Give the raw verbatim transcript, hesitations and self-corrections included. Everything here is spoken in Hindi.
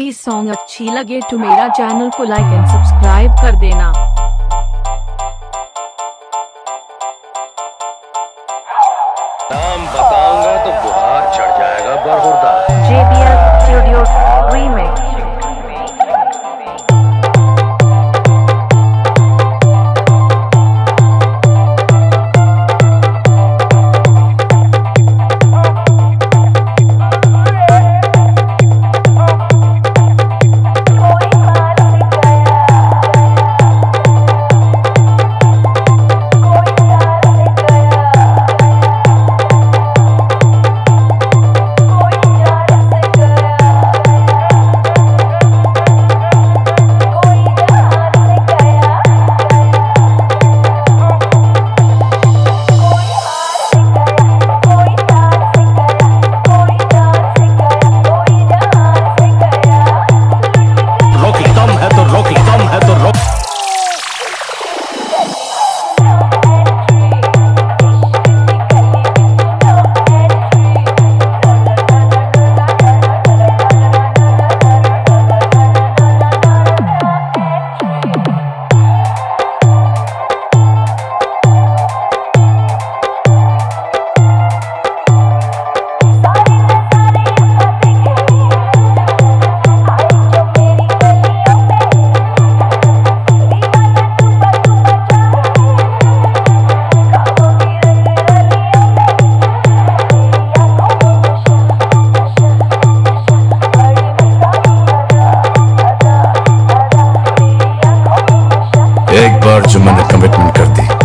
ये सॉन्ग अच्छी लगे तो मेरा चैनल को लाइक एंड सब्सक्राइब कर देना। नाम बताऊंगा तो बुखार चढ़ जाएगा बरहुदा। J B L Studios Remix। एक बार जो मैंने कमिटमेंट कर दी